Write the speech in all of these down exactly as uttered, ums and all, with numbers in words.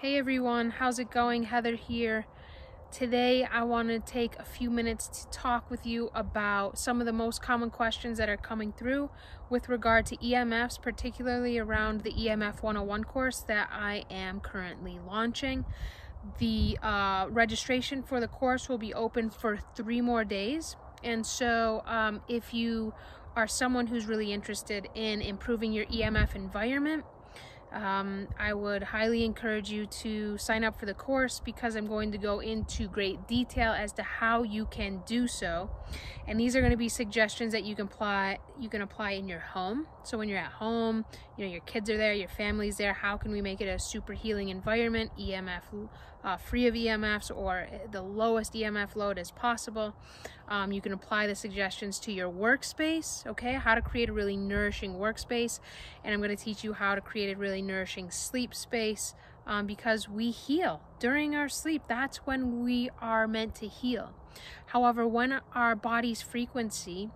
Hey everyone, how's it going? Heather here. Today I want to take a few minutes to talk with you about some of the most common questions that are coming through with regard to E M Fs, particularly around the E M F one oh one course that I am currently launching. The uh, registration for the course will be open for three more days, and so um, if you are someone who's really interested in improving your E M F environment, Um, I would highly encourage you to sign up for the course, because I'm going to go into great detail as to how you can do so. And these are going to be suggestions that you can apply, you can apply in your home. So when you're at home, you know, your kids are there, your family's there, how can we make it a super healing environment, E M F, uh, free of E M Fs or the lowest E M F load as possible. Um, you can apply the suggestions to your workspace, okay? How to create a really nourishing workspace. And I'm going to teach you how to create a really nourishing sleep space, um, because we heal during our sleep. That's when we are meant to heal. However, when our body's frequency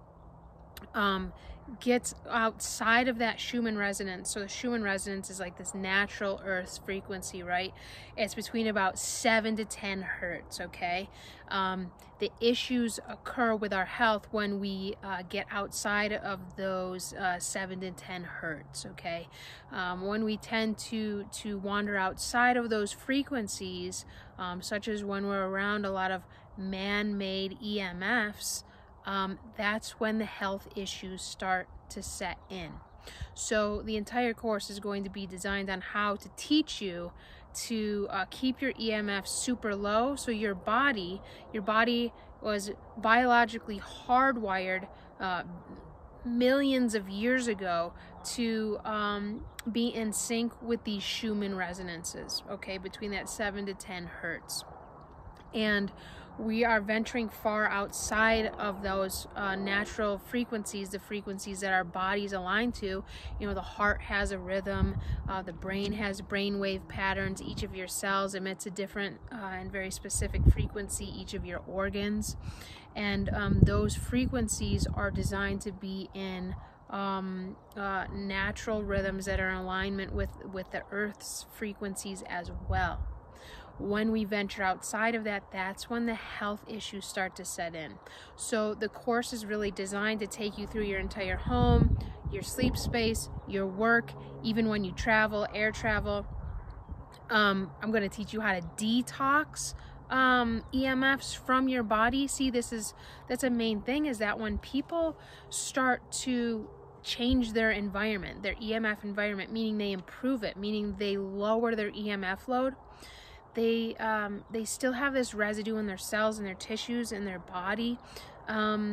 um, gets outside of that Schumann resonance, so the Schumann resonance is like this natural Earth's frequency, right? It's between about seven to ten hertz, okay? Um, the issues occur with our health when we uh, get outside of those uh, seven to ten hertz, okay? Um, when we tend to, to wander outside of those frequencies, um, such as when we're around a lot of man-made E M Fs, Um, that's when the health issues start to set in. So the entire course is going to be designed on how to teach you to uh, keep your E M F super low, so your body, your body was biologically hardwired uh, millions of years ago to um, be in sync with these Schumann resonances, okay, between that seven to ten hertz. And we are venturing far outside of those uh, natural frequencies, the frequencies that our bodies align to. You know, the heart has a rhythm, uh, the brain has brainwave patterns. Each of your cells emits a different uh, and very specific frequency, each of your organs. And um, those frequencies are designed to be in um, uh, natural rhythms that are in alignment with, with the Earth's frequencies as well. When we venture outside of that, that's when the health issues start to set in. So the course is really designed to take you through your entire home, your sleep space, your work, even when you travel, air travel. Um, I'm going to teach you how to detox um, E M Fs from your body. See, this is, that's a main thing, is that when people start to change their environment, their E M F environment, meaning they improve it, meaning they lower their E M F load, They, um, they still have this residue in their cells and their tissues and their body um,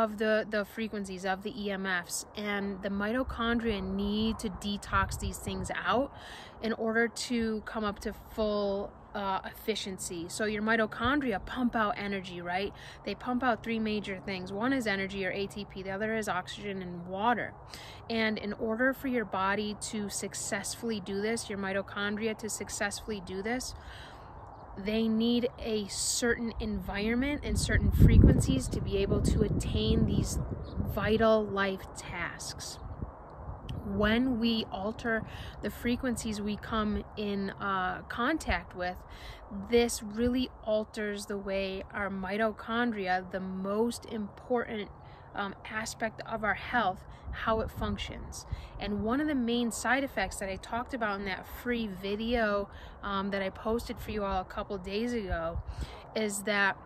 of the, the frequencies of the E M Fs. And the mitochondria need to detox these things out in order to come up to full uh, efficiency. So your mitochondria pump out energy, right? They pump out three major things. One is energy, or A T P. The other is oxygen and water. And in order for your body to successfully do this, your mitochondria to successfully do this, they need a certain environment and certain frequencies to be able to attain these vital life tasks. When we alter the frequencies we come in uh, contact with, this really alters the way our mitochondria, the most important um, aspect of our health, how it functions. And one of the main side effects that I talked about in that free video um, that I posted for you all a couple days ago is that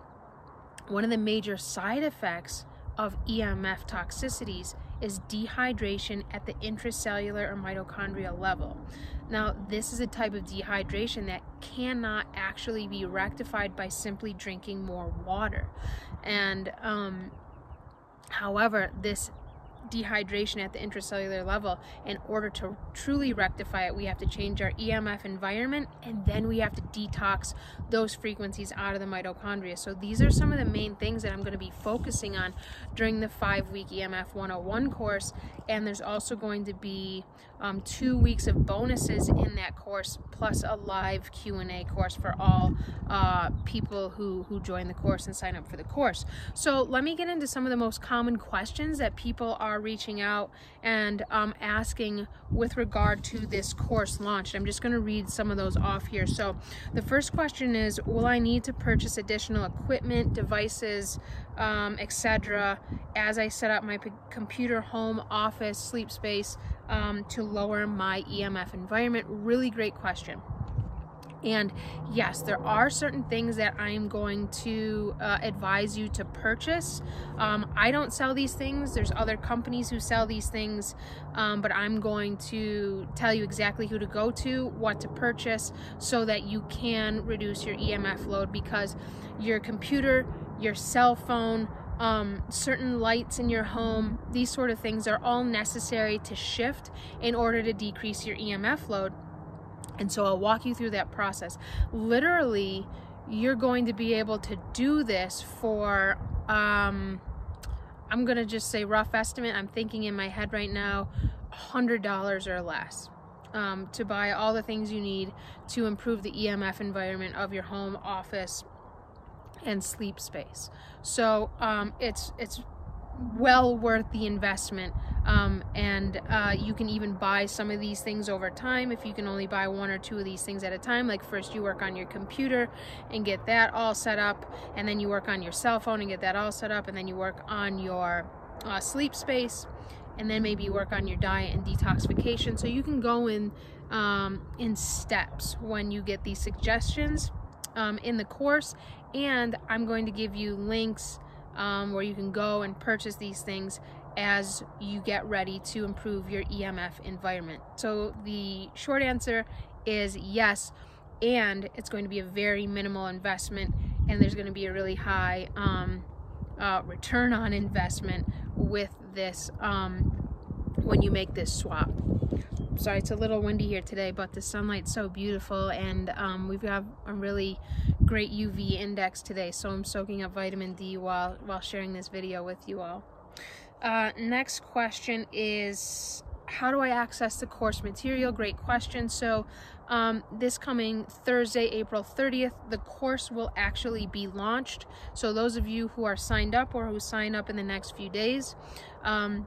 one of the major side effects of E M F toxicities is dehydration at the intracellular or mitochondrial level. Now, this is a type of dehydration that cannot actually be rectified by simply drinking more water. And um, however, this dehydration at the intracellular level, in order to truly rectify it, we have to change our E M F environment, and then we have to detox those frequencies out of the mitochondria. So these are some of the main things that I'm going to be focusing on during the five-week E M F one oh one course. And there's also going to be um, two weeks of bonuses in that course, plus a live Q and A course for all uh, people who, who join the course and sign up for the course. So let me get into some of the most common questions that people are are reaching out and um, asking with regard to this course launch. I'm just going to read some of those off here. So the first question is, will I need to purchase additional equipment, devices, um, et cetera as I set up my computer, home, office, sleep space um, to lower my E M F environment? Really great question. And yes, there are certain things that I'm going to uh, advise you to purchase. Um, I don't sell these things. There's other companies who sell these things, um, but I'm going to tell you exactly who to go to, what to purchase, so that you can reduce your E M F load, because your computer, your cell phone, Um, certain lights in your home, these sort of things are all necessary to shift in order to decrease your E M F load. And so I'll walk you through that process. Literally, you're going to be able to do this for, um, I'm going to just say rough estimate, I'm thinking in my head right now, one hundred dollars or less. Um, to buy all the things you need to improve the E M F environment of your home, office, and sleep space. So um, it's, it's well worth the investment. Um, and uh, you can even buy some of these things over time. If you can only buy one or two of these things at a time, like first you work on your computer and get that all set up, and then you work on your cell phone and get that all set up, and then you work on your uh, sleep space, and then maybe you work on your diet and detoxification. So you can go in um, in steps when you get these suggestions um, in the course, and I'm going to give you links um, where you can go and purchase these things as you get ready to improve your E M F environment. So the short answer is yes, and it's going to be a very minimal investment, and there's going to be a really high um, uh, return on investment with this um, when you make this swap. Sorry, it's a little windy here today, but the sunlight's so beautiful, and um, we've got a really great U V index today, so I'm soaking up vitamin D while, while sharing this video with you all. Uh, next question is, how do I access the course material? Great question. So um, this coming Thursday, April thirtieth, the course will actually be launched. So those of you who are signed up or who sign up in the next few days, um,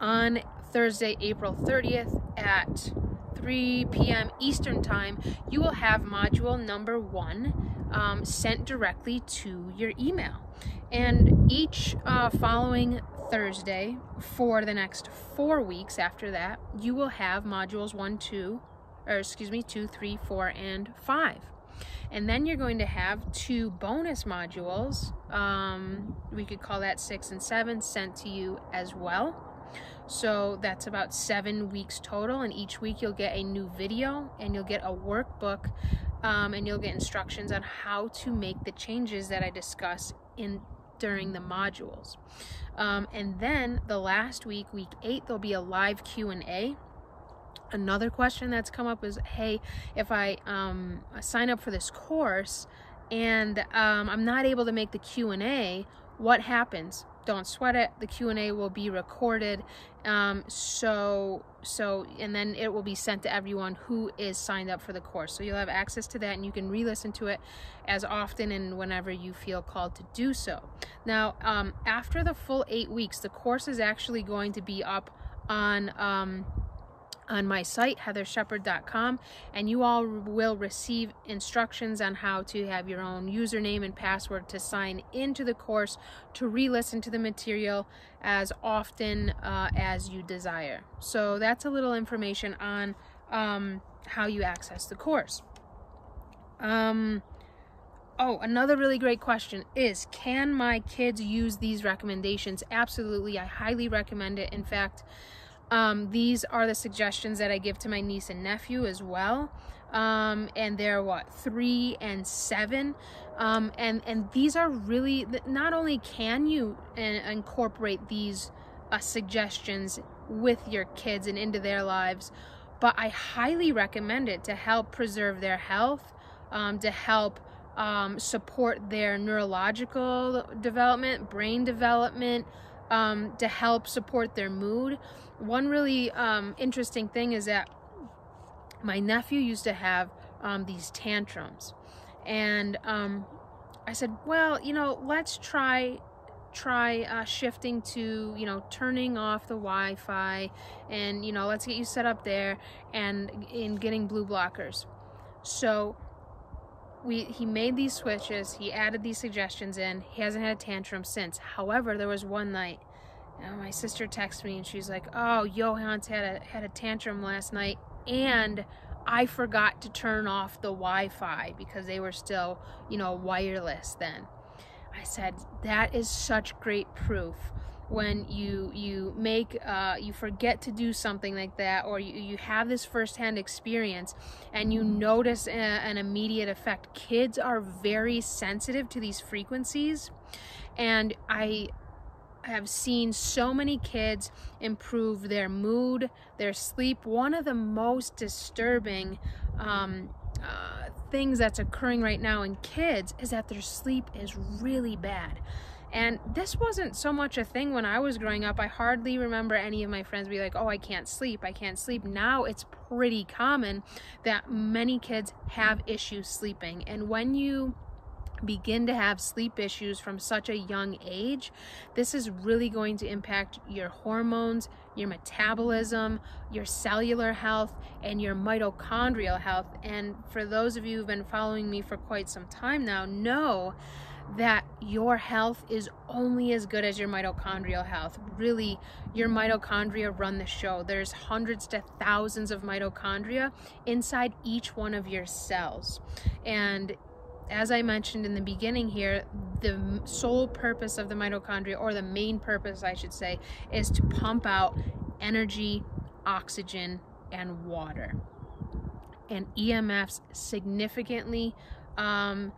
on Thursday, April thirtieth at three P M Eastern Time, you will have module number one um, sent directly to your email. And each uh, following Thursday for the next four weeks after that, you will have modules one, two, or excuse me, two, three, four, and five. And then you're going to have two bonus modules, um, we could call that six and seven, sent to you as well. So that's about seven weeks total, and each week you'll get a new video, and you'll get a workbook, um, and you'll get instructions on how to make the changes that I discuss in during the modules. Um, and then the last week, week eight, there'll be a live Q and A. Another question that's come up is, hey, if I um, sign up for this course and um, I'm not able to make the Q and A, what happens? Don't sweat it. The Q and A will be recorded, um, so so and then it will be sent to everyone who is signed up for the course. So you'll have access to that, and you can re-listen to it as often and whenever you feel called to do so. Now, um, after the full eight weeks, the course is actually going to be up on um, on my site, heather shepard dot com, and you all will receive instructions on how to have your own username and password to sign into the course, to re-listen to the material as often uh, as you desire. So that's a little information on um, how you access the course. Um, Oh, another really great question is, can my kids use these recommendations? Absolutely, I highly recommend it. In fact, Um, these are the suggestions that I give to my niece and nephew as well. Um, and they're what, three and seven. Um, and, and these are really, not only can you in, incorporate these uh, suggestions with your kids and into their lives, but I highly recommend it to help preserve their health, um, to help um, support their neurological development, brain development, Um, to help support their mood. One really um, interesting thing is that my nephew used to have um, these tantrums, and um, I said, well, you know, let's try try uh, shifting to, you know, turning off the Wi-Fi and, you know, let's get you set up there, and in getting blue blockers. So we, he made these switches, he added these suggestions in, he hasn't had a tantrum since. However, there was one night, uh, my sister texted me and she's like, oh, Johann's had a, had a tantrum last night and I forgot to turn off the Wi-Fi because they were still, you know, wireless then. I said, that is such great proof. When you you make uh, you forget to do something like that, or you, you have this firsthand experience and you notice a, an immediate effect. Kids are very sensitive to these frequencies, and I have seen so many kids improve their mood, their sleep. One of the most disturbing um, uh, things that's occurring right now in kids is that their sleep is really bad. And this wasn't so much a thing when I was growing up. I hardly remember any of my friends be like, oh, I can't sleep, I can't sleep. Now it's pretty common that many kids have issues sleeping. And when you begin to have sleep issues from such a young age, this is really going to impact your hormones, your metabolism, your cellular health, and your mitochondrial health. And for those of you who've been following me for quite some time now, know that your health is only as good as your mitochondrial health. Really, your mitochondria run the show. There's hundreds to thousands of mitochondria inside each one of your cells. And as I mentioned in the beginning here, the sole purpose of the mitochondria, or the main purpose I should say, is to pump out energy, oxygen, and water. And E M Fs significantly um,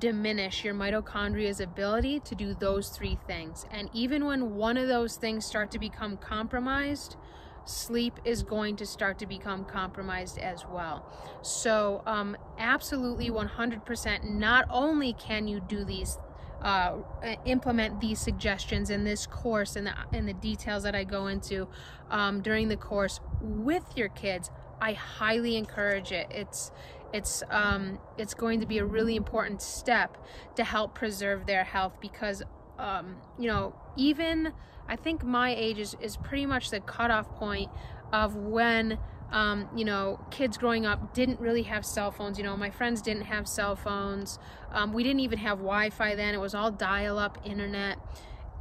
diminish your mitochondria's ability to do those three things. And even when one of those things start to become compromised, sleep is going to start to become compromised as well. So um, absolutely one hundred percent, not only can you do these, uh, implement these suggestions in this course and the, and the details that I go into um, during the course with your kids, I highly encourage it. It's, it's, um, it's going to be a really important step to help preserve their health, because um, you know, even I think my age is, is pretty much the cutoff point of when, um, you know, kids growing up didn't really have cell phones. You know, my friends didn't have cell phones. Um, we didn't even have Wi-Fi then. It was all dial-up internet.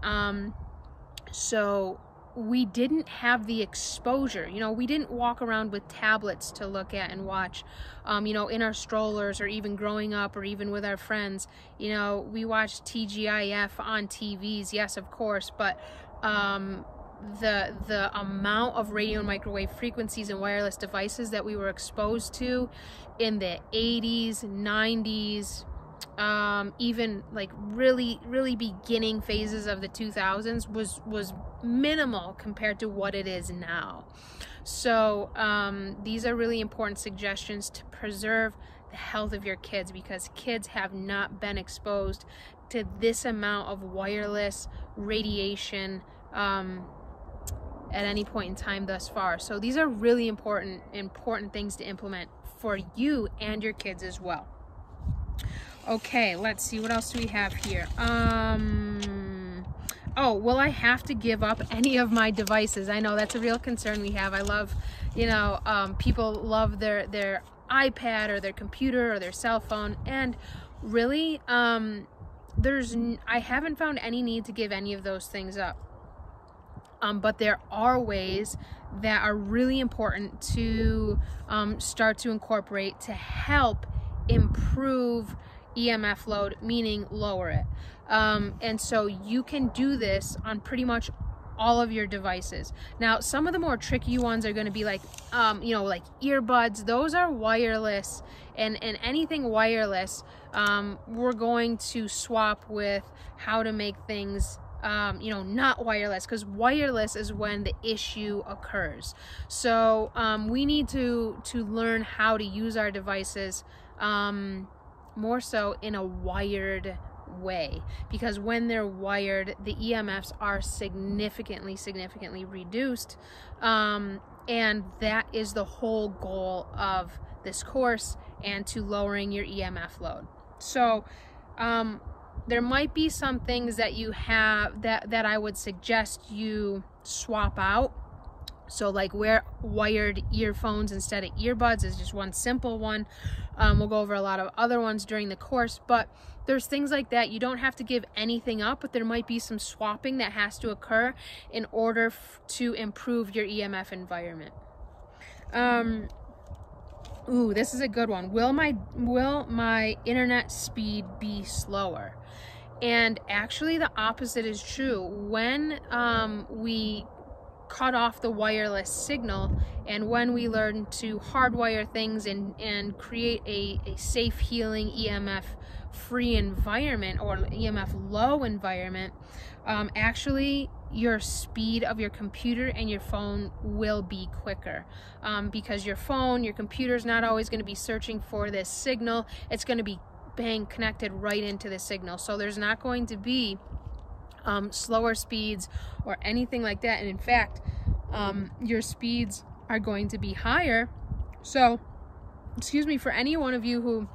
Um, so we didn't have the exposure. You know, we didn't walk around with tablets to look at and watch, um, you know, in our strollers, or even growing up, or even with our friends. You know, we watched T G I F on T Vs, yes, of course, but um, the the amount of radio and microwave frequencies and wireless devices that we were exposed to in the eighties, nineties, um, even like really, really beginning phases of the two thousands was, was minimal compared to what it is now. So um, these are really important suggestions to preserve the health of your kids, because kids have not been exposed to this amount of wireless radiation um, at any point in time thus far. So these are really important, important things to implement for you and your kids as well. Okay, let's see, what else do we have here? Um, oh, will I have to give up any of my devices? I know that's a real concern we have. I love, you know, um, people love their, their iPad or their computer or their cell phone, and really, um, There's, I haven't found any need to give any of those things up. Um, but there are ways that are really important to um, start to incorporate to help improve E M F load, meaning lower it. Um, and so you can do this on pretty much all of your devices. Now, some of the more tricky ones are going to be like, um, you know, like earbuds. Those are wireless, and, and anything wireless, um, we're going to swap with how to make things, um, you know, not wireless, because wireless is when the issue occurs. So um, we need to, to learn how to use our devices um, more so in a wired way, because when they're wired, the E M Fs are significantly significantly reduced, um, and that is the whole goal of this course and to lowering your E M F load. So um, there might be some things that you have that, that I would suggest you swap out. So like wear wired earphones instead of earbuds is just one simple one. Um, we'll go over a lot of other ones during the course, but there's things like that. You don't have to give anything up, but there might be some swapping that has to occur in order f to improve your E M F environment. Um, ooh, this is a good one. Will my, will my internet speed be slower? And actually the opposite is true. When um, we cut off the wireless signal, and when we learn to hardwire things and, and create a, a safe, healing, E M F-free environment or E M F-low environment, um, actually your speed of your computer and your phone will be quicker, um, because your phone, your computer is not always going to be searching for this signal. It's going to be, bang, connected right into the signal. So there's not going to be Um, slower speeds or anything like that, and in fact um, your speeds are going to be higher. So excuse me, for any one of you who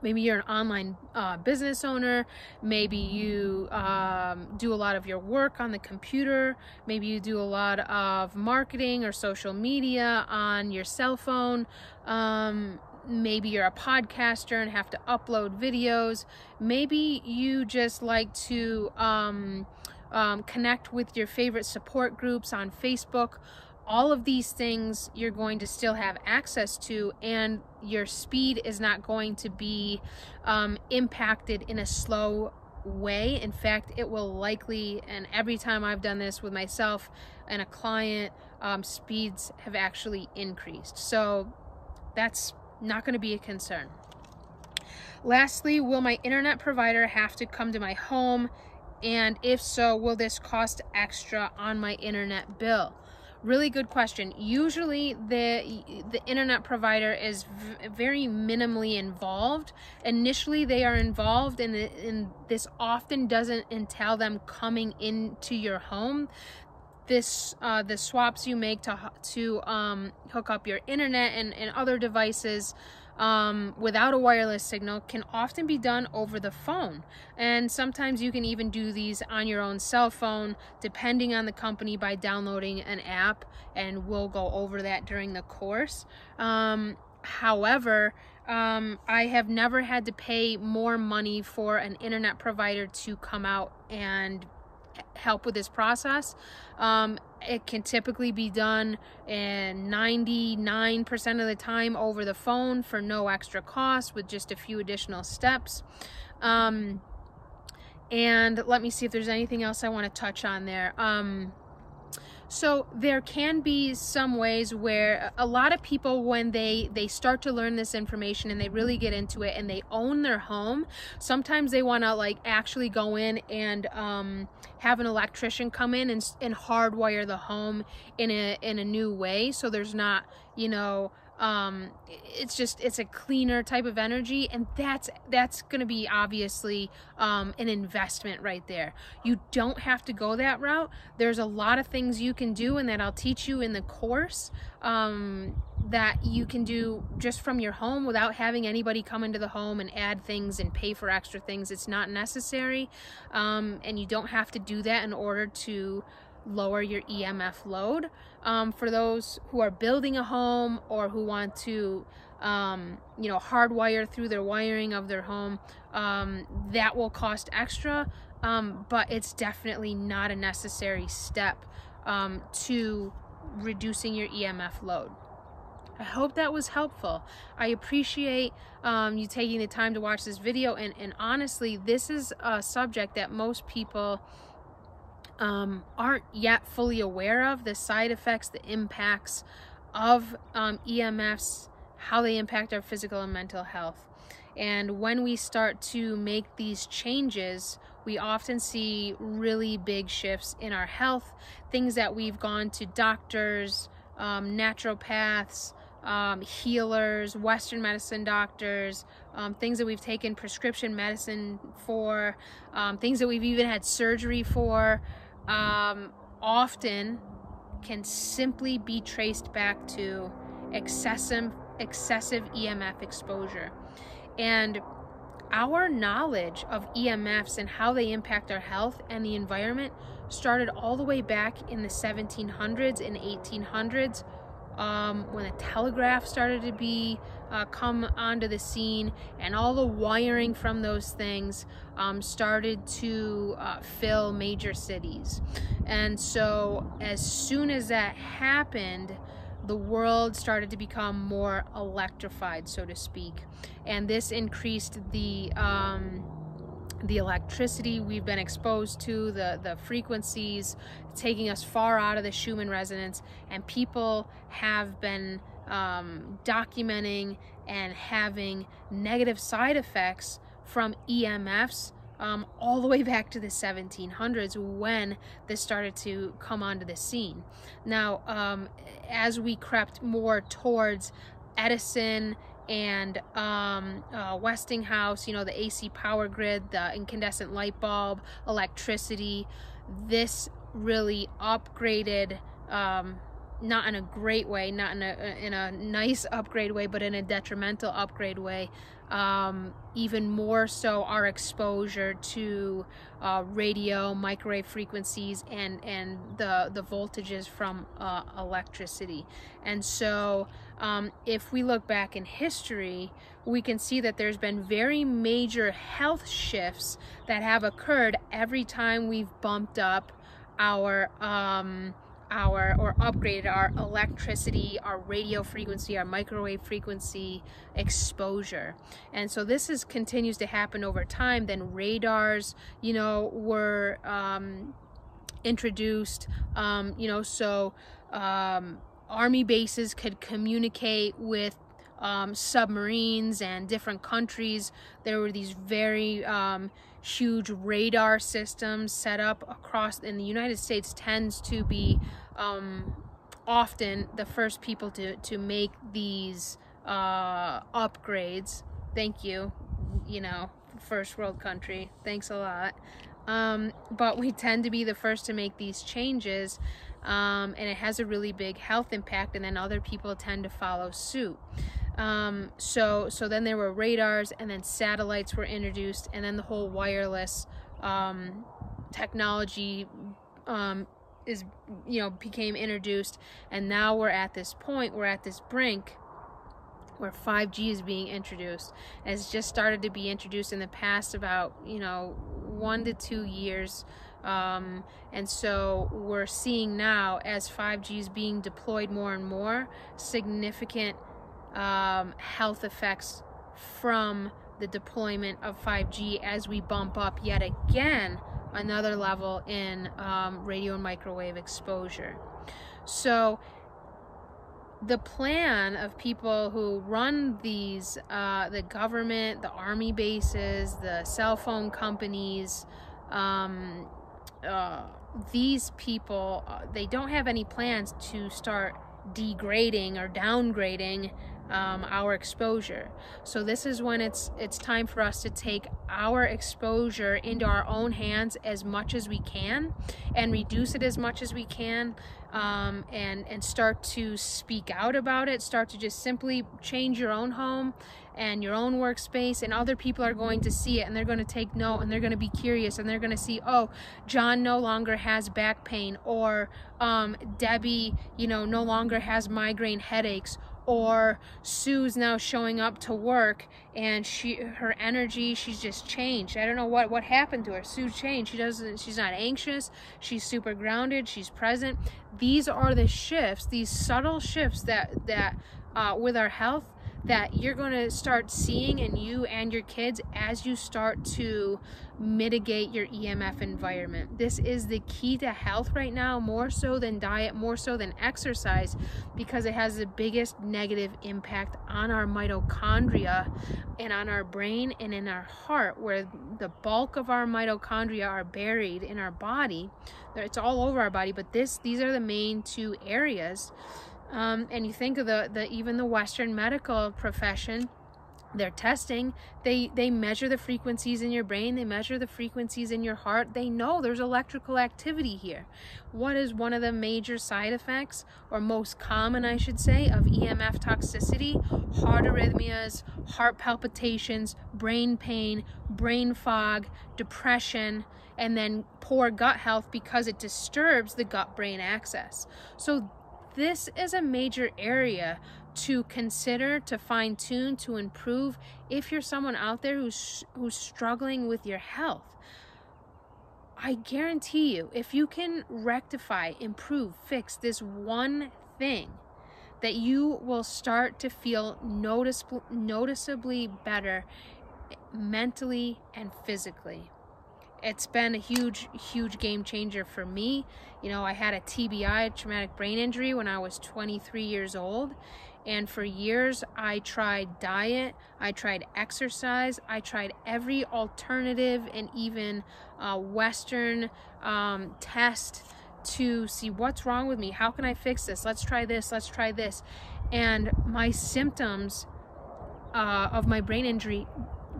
maybe you're an online uh, business owner, maybe you um, do a lot of your work on the computer, maybe you do a lot of marketing or social media on your cell phone, um, maybe you're a podcaster and have to upload videos. Maybe you just like to um, um, connect with your favorite support groups on Facebook. All of these things you're going to still have access to, and your speed is not going to be um, impacted in a slow way. In fact, it will likely, and every time I've done this with myself and a client, um, speeds have actually increased. So that's not going to be a concern. Lastly, will my internet provider have to come to my home? And if so, will this cost extra on my internet bill? Really good question. Usually the the internet provider is v very minimally involved. Initially they are involved, and in in this often doesn't entail them coming into your home. This, uh, the swaps you make to, to um, hook up your internet and, and other devices um, without a wireless signal can often be done over the phone. And sometimes you can even do these on your own cell phone, depending on the company, by downloading an app, and we'll go over that during the course. Um, however, um, I have never had to pay more money for an internet provider to come out and help with this process. Um, it can typically be done in ninety-nine percent of the time over the phone for no extra cost, with just a few additional steps. Um, and let me see if there's anything else I want to touch on there. Um, So there can be some ways where a lot of people, when they, they start to learn this information and they really get into it and they own their home, sometimes they want to like actually go in and um, have an electrician come in and, and hardwire the home in a, in a new way. So there's not, you know, um, it's just, it's a cleaner type of energy, and that's, that's going to be obviously, um, an investment right there. You don't have to go that route. There's a lot of things you can do, and that I'll teach you in the course, um, that you can do just from your home without having anybody come into the home and add things and pay for extra things. It's not necessary. Um, and you don't have to do that in order to lower your E M F load. Um, for those who are building a home or who want to, um, you know, hardwire through their wiring of their home, um, that will cost extra, um, but it's definitely not a necessary step um, to reducing your E M F load. I hope that was helpful. I appreciate um, you taking the time to watch this video, and, and honestly, this is a subject that most people Um, aren't yet fully aware of, the side effects, the impacts of um, E M Fs, how they impact our physical and mental health. And when we start to make these changes, we often see really big shifts in our health, things that we've gone to doctors, um, naturopaths, um, healers, Western medicine doctors, um, things that we've taken prescription medicine for, um, things that we've even had surgery for. Um, often can simply be traced back to excessive, excessive E M F exposure. And Our knowledge of E M Fs and how they impact our health and the environment started all the way back in the seventeen hundreds and eighteen hundreds, um, when the telegraph started to be uh, come onto the scene, and all the wiring from those things um, started to uh, fill major cities. And so as soon as that happened, the world started to become more electrified, so to speak, and this increased the um, the electricity we've been exposed to, the the frequencies, taking us far out of the Schumann resonance. And people have been um, documenting and having negative side effects from E M Fs um, all the way back to the seventeen hundreds, when this started to come onto the scene. Now, um, as we crept more towards Edison and um, uh, Westinghouse, you know, the A C power grid, the incandescent light bulb, electricity, this really upgraded, um, not in a great way, not in a, in a nice upgrade way, but in a detrimental upgrade way, um, even more so our exposure to uh, radio, microwave frequencies, and, and the, the voltages from uh, electricity. And so um, if we look back in history, we can see that there's been very major health shifts that have occurred every time we've bumped up our um, our or upgraded our electricity, our radio frequency, our microwave frequency exposure. And so this is continues to happen over time. Then radars, you know, were um, introduced, um, you know, so um, army bases could communicate with um, submarines and different countries. There were these very um, huge radar systems set up across, in the United States tends to be um, often the first people to, to make these uh, upgrades. Thank you, you know, first world country, thanks a lot. Um, but we tend to be the first to make these changes, um, and it has a really big health impact, and then other people tend to follow suit. Um, so, so then there were radars, and then satellites were introduced, and then the whole wireless um, technology um, is, you know, became introduced, and now we're at this point, we're at this brink where five G is being introduced. It's just started to be introduced in the past about, you know, one to two years. Um, and so we're seeing now, as five G is being deployed more and more, significant Um, health effects from the deployment of five G as we bump up yet again another level in um, radio and microwave exposure. So the plan of people who run these, uh, the government, the army bases, the cell phone companies, um, uh, these people, they don't have any plans to start degrading or downgrading Um, our exposure. So this is when it's it's time for us to take our exposure into our own hands as much as we can, and reduce it as much as we can, um, and and start to speak out about it. Start to just simply change your own home and your own workspace, and other people are going to see it, and they're going to take note, and they're going to be curious, and they're going to see, oh, John no longer has back pain, or um, Debbie, you know, no longer has migraine headaches, or Sue's now showing up to work and she her energy, she's just changed. I don't know what what happened to her. Sue changed. She doesn't she's not anxious. She's super grounded. She's present. These are the shifts, these subtle shifts that that uh, with our health that you're going to start seeing in you and your kids as you start to mitigate your E M F environment. This is the key to health right now, more so than diet, more so than exercise, because it has the biggest negative impact on our mitochondria and on our brain and in our heart, where the bulk of our mitochondria are buried in our body. It's all over our body, but this these are the main two areas. Um, and you think of the, the even the Western medical profession, They're testing, they, they measure the frequencies in your brain, they measure the frequencies in your heart, they know there's electrical activity here. What is one of the major side effects, or most common I should say, of E M F toxicity? Heart arrhythmias, heart palpitations, brain pain, brain fog, depression, and then poor gut health because it disturbs the gut-brain axis. So this is a major area to consider, to fine-tune, to improve if you're someone out there who's who's struggling with your health. I guarantee you, if you can rectify, improve, fix this one thing, that you will start to feel notice, noticeably better mentally and physically. It's been a huge, huge game changer for me. You know, I had a T B I, a traumatic brain injury, when I was twenty-three years old. And for years, I tried diet, I tried exercise, I tried every alternative and even uh, Western um, test to see what's wrong with me. How can I fix this? Let's try this, let's try this. And my symptoms uh, of my brain injury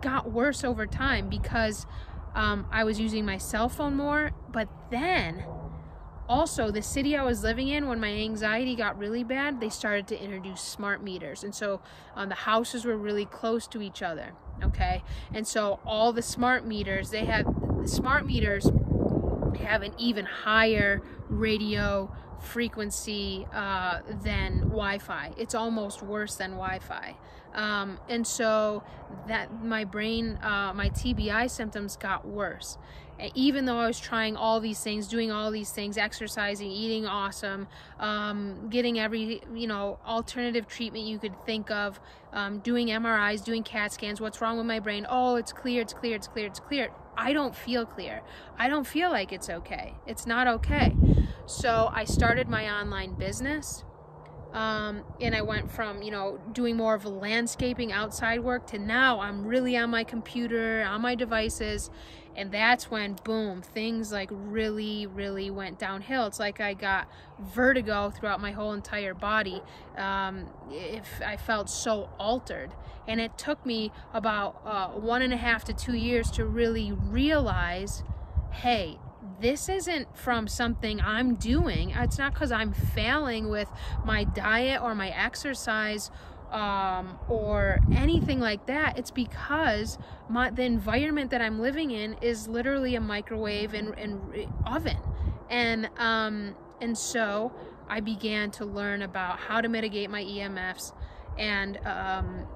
got worse over time because Um, I was using my cell phone more, but then also the city I was living in, when my anxiety got really bad, they started to introduce smart meters. And so um, the houses were really close to each other, okay? And so all the smart meters, they have, the smart meters have an even higher radio frequency uh, than Wi-Fi. It's almost worse than Wi-Fi. Um, and so that my brain, uh, my T B I symptoms got worse. And even though I was trying all these things, doing all these things, exercising, eating awesome, um, getting every, you know, alternative treatment you could think of, um, doing M R Is, doing C A T scans, what's wrong with my brain? Oh, it's clear, it's clear, it's clear, it's clear. I don't feel clear. I don't feel like it's okay. It's not okay. So I started my online business. Um, and I went from, you know, doing more of a landscaping outside work to now I'm really on my computer, on my devices. And that's when, boom, things like really, really went downhill. It's like I got vertigo throughout my whole entire body. Um, if I felt so altered. And it took me about uh, one and a half to two years to really realize, hey, this isn't from something I'm doing. It's not because I'm failing with my diet or my exercise um, or anything like that. It's because my, the environment that I'm living in is literally a microwave and, and oven. And, um, and so I began to learn about how to mitigate my E M Fs, and um,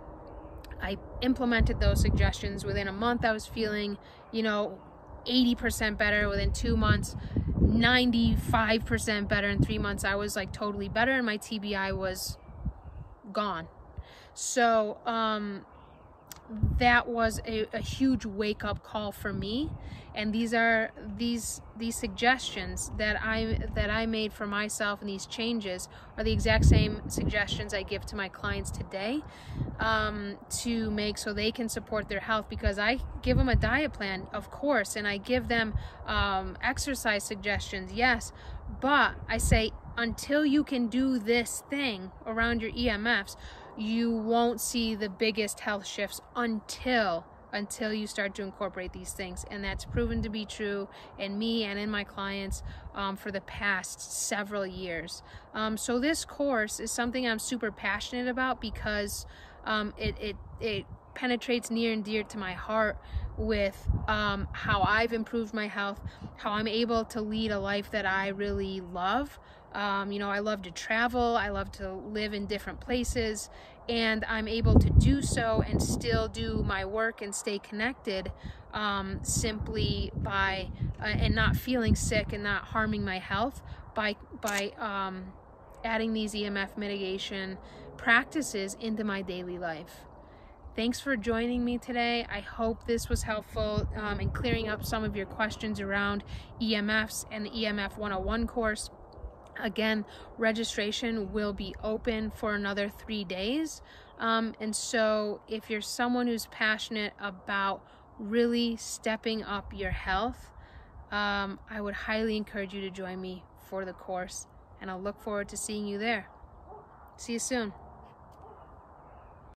I implemented those suggestions. Within a month, I was feeling, you know, eighty percent better. Within two months, ninety-five percent better. In three months, I was like totally better, and my T B I was gone. So um that was a, a huge wake-up call for me, and these are these these suggestions that I that I made for myself, and these changes are the exact same suggestions I give to my clients today um, to make so they can support their health, because I give them a diet plan, of course, and I give them um, exercise suggestions, yes, but I say until you can do this thing around your E M Fs, you won't see the biggest health shifts until until you start to incorporate these things. And that's proven to be true in me and in my clients um, for the past several years. Um, so this course is something I'm super passionate about, because um, it, it, it penetrates near and dear to my heart with um, how I've improved my health, how I'm able to lead a life that I really love. Um, you know, I love to travel, I love to live in different places, and I'm able to do so and still do my work and stay connected um, simply by, uh, and not feeling sick and not harming my health by, by um, adding these E M F mitigation practices into my daily life. Thanks for joining me today. I hope this was helpful um, in clearing up some of your questions around E M Fs and the E M F one oh one course. Again, registration will be open for another three days. Um, and so if you're someone who's passionate about really stepping up your health, um, I would highly encourage you to join me for the course. And I'll look forward to seeing you there. See you soon.